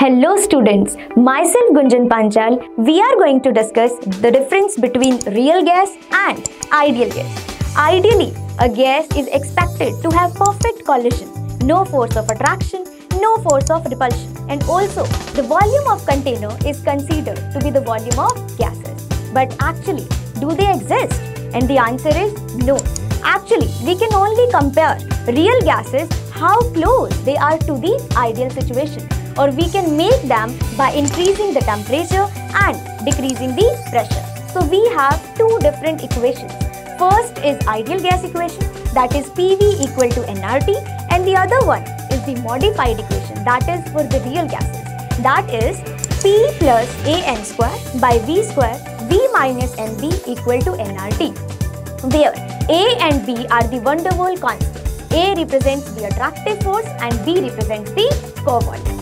Hello students, myself Gunjan Panchal. We are going to discuss the difference between real gas and ideal gas. Ideally, a gas is expected to have perfect collision, no force of attraction, no force of repulsion, and also the volume of container is considered to be the volume of gases. But actually, do they exist? And the answer is no. Actually, we can only compare real gases, how close they are to the ideal situation, or we can make them by increasing the temperature and decreasing the pressure. So we have two different equations. First is ideal gas equation, that is PV equal to nRT, and the other one is the modified equation, that is for the real gases, that is P plus AN square by V square V minus NB equal to nRT, where A and B are the Van der Waal constants. A represents the attractive force and B represents the covalent.